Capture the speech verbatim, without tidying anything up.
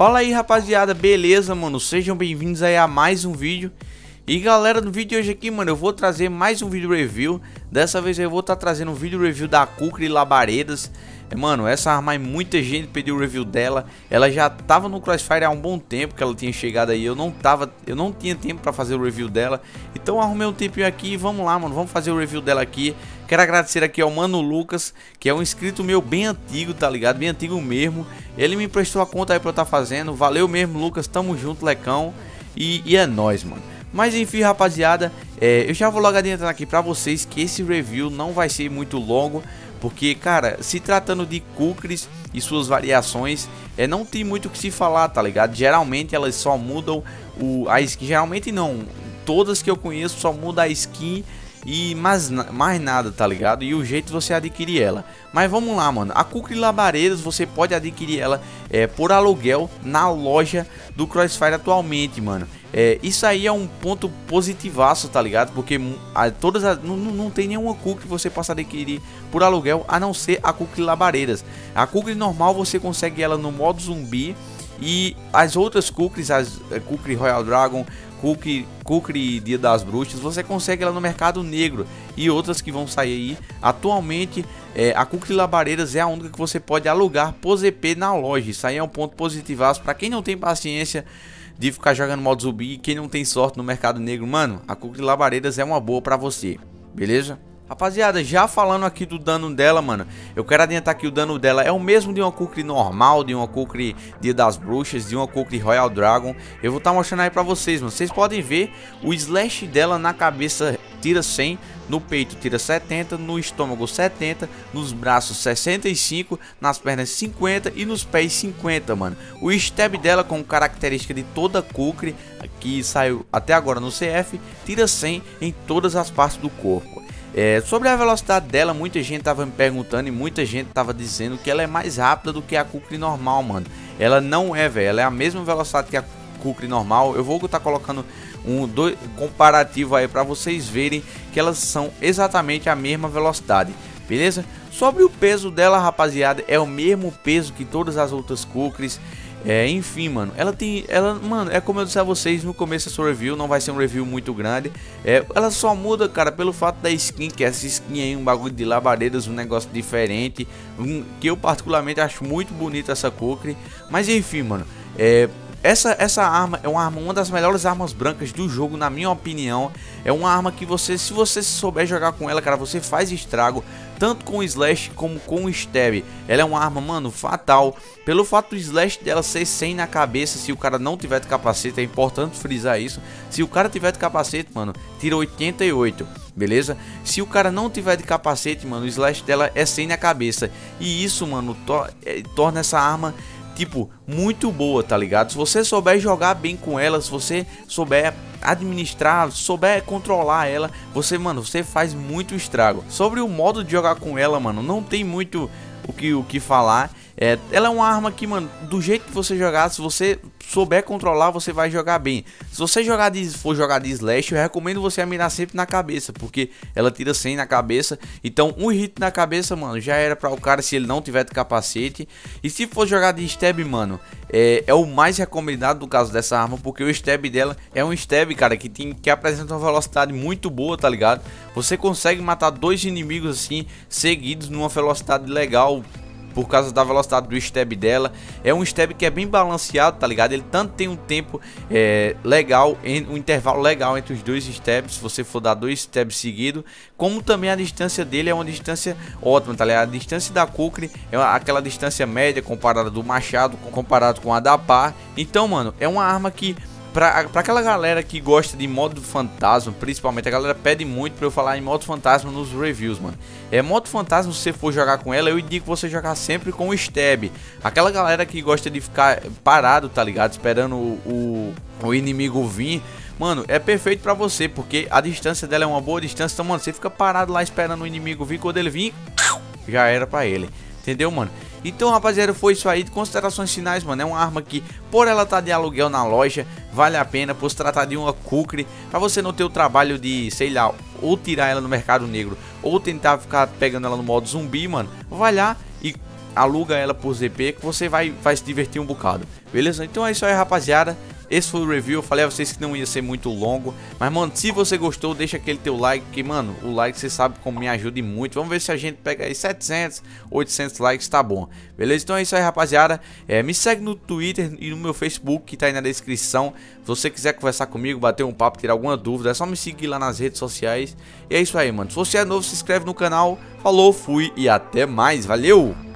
Fala aí, rapaziada, beleza, mano? Sejam bem-vindos aí a mais um vídeo. E galera, no vídeo de hoje aqui, mano, eu vou trazer mais um vídeo review. Dessa vez eu vou estar tá trazendo um vídeo review da Kukri Labaredas. Mano, essa arma aí, muita gente pediu review dela. Ela já tava no Crossfire há um bom tempo que ela tinha chegado aí. Eu não tava, eu não tinha tempo pra fazer o review dela. Então arrumei um tempinho aqui e vamos lá, mano. Vamos fazer o review dela aqui. Quero agradecer aqui ao Mano Lucas, que é um inscrito meu bem antigo, tá ligado? Bem antigo mesmo. Ele me emprestou a conta aí pra eu estar tá fazendo. Valeu mesmo, Lucas. Tamo junto, Lecão. E, e é nóis, mano. Mas enfim, rapaziada, é, eu já vou logo adiantando aqui pra vocês que esse review não vai ser muito longo. Porque, cara, se tratando de Kukris e suas variações, é, não tem muito o que se falar, tá ligado? Geralmente elas só mudam o, a skin, geralmente não, todas que eu conheço só muda a skin e mais, mais nada, tá ligado? E o jeito de você adquirir ela. Mas vamos lá, mano, a Kukri Labaredas você pode adquirir ela é, por aluguel na loja do Crossfire atualmente, mano. É, isso aí é um ponto positivaço, tá ligado? Porque a, todas as, não, não tem nenhuma Kukri que você possa adquirir por aluguel, a não ser a Kukri Labaredas. A Kukri normal você consegue ela no modo zumbi. E as outras Kukris, as é, Kukri Royal Dragon, Kukri, Kukri Dia das Bruxas, você consegue ela no Mercado Negro. E outras que vão sair aí. Atualmente é, a Kukri Labaredas é a única que você pode alugar por Z P na loja. Isso aí é um ponto positivaço pra quem não tem paciência de ficar jogando modo zumbi, quem não tem sorte no Mercado Negro, mano, a Kukri Labaredas é uma boa pra você, beleza? Rapaziada, já falando aqui do dano dela, mano, eu quero adiantar que o dano dela é o mesmo de uma Kukri normal, de uma Kukri Dia das Bruxas, de uma Kukri Royal Dragon. Eu vou estar tá mostrando aí pra vocês, mano. Vocês podem ver o slash dela na cabeça tira cem, no peito tira setenta, no estômago setenta, nos braços sessenta e cinco, nas pernas cinquenta e nos pés cinquenta, mano. O stab dela, como característica de toda Kukri, que saiu até agora no C F, tira cem em todas as partes do corpo. É, sobre a velocidade dela, muita gente tava me perguntando e muita gente tava dizendo que ela é mais rápida do que a Kukri normal, mano. Ela não é, velho, ela é a mesma velocidade que a Kukri normal. Eu vou estar colocando um dois, comparativo aí para vocês verem que elas são exatamente a mesma velocidade, beleza? Sobre o peso dela, rapaziada, é o mesmo peso que todas as outras Kukris. É, enfim, mano, ela tem, ela, mano, é como eu disse a vocês no começo da sua review, não vai ser um review muito grande. É, ela só muda, cara, pelo fato da skin, que essa skin aí, um bagulho de labaredas, um negócio diferente, um, que eu particularmente acho muito bonita essa Kukri. Mas enfim, mano, é... Essa, essa arma é uma, arma uma das melhores armas brancas do jogo, na minha opinião. É uma arma que você, se você souber jogar com ela, cara, você faz estrago, tanto com o slash como com o stab. Ela é uma arma, mano, fatal. Pelo fato do slash dela ser cem na cabeça, se o cara não tiver de capacete, é importante frisar isso. Se o cara tiver de capacete, mano, tira oitenta e oito, beleza? Se o cara não tiver de capacete, mano, o slash dela é cem na cabeça. E isso, mano, to é, torna essa arma... tipo, muito boa, tá ligado? Se você souber jogar bem com ela, se você souber administrar, souber controlar ela, você, mano, você faz muito estrago. Sobre o modo de jogar com ela, mano, não tem muito o que, o que falar. É, ela é uma arma que, mano, do jeito que você jogar, se você souber controlar, você vai jogar bem. Se você jogar de, for jogar de slash, eu recomendo você mirar sempre na cabeça, porque ela tira cem na cabeça. Então um hit na cabeça, mano, já era pra o cara se ele não tiver de capacete. E se for jogar de stab, mano, é, é o mais recomendado no caso dessa arma, porque o stab dela é um stab, cara, que, tem, que apresenta uma velocidade muito boa, tá ligado? Você consegue matar dois inimigos assim, seguidos, numa velocidade legal, por causa da velocidade do stab dela. É um stab que é bem balanceado, tá ligado? Ele tanto tem um tempo é, legal, um intervalo legal entre os dois stabs, se você for dar dois stabs seguidos, como também a distância dele é uma distância ótima, tá ligado? A distância da Kukri é aquela distância média comparada do Machado, comparado com a da Pá. Então, mano, é uma arma que... Pra, pra aquela galera que gosta de modo fantasma, principalmente, a galera pede muito pra eu falar em modo fantasma nos reviews, mano. É, modo fantasma, se você for jogar com ela, eu indico você jogar sempre com o stab. Aquela galera que gosta de ficar parado, tá ligado? Esperando o, o, o inimigo vir, mano, é perfeito pra você, porque a distância dela é uma boa distância. Então, mano, você fica parado lá esperando o inimigo vir, quando ele vir, já era pra ele. Entendeu, mano? Então, rapaziada, foi isso aí. De considerações finais, mano, é uma arma que, por ela estar de aluguel na loja, vale a pena, por se tratar de uma Kukri, pra você não ter o trabalho de, sei lá, ou tirar ela no Mercado Negro, ou tentar ficar pegando ela no modo zumbi, mano. Vai lá e aluga ela por Z P, que você vai, vai se divertir um bocado, beleza? Então é isso aí, rapaziada. Esse foi o review, eu falei a vocês que não ia ser muito longo. Mas, mano, se você gostou, deixa aquele teu like, que, mano, o like você sabe como me ajuda muito. Vamos ver se a gente pega aí setecentos, oitocentos likes, tá bom. Beleza? Então é isso aí, rapaziada. É, me segue no Twitter e no meu Facebook, que tá aí na descrição. Se você quiser conversar comigo, bater um papo, tirar alguma dúvida, é só me seguir lá nas redes sociais. E é isso aí, mano. Se você é novo, se inscreve no canal. Falou, fui e até mais. Valeu!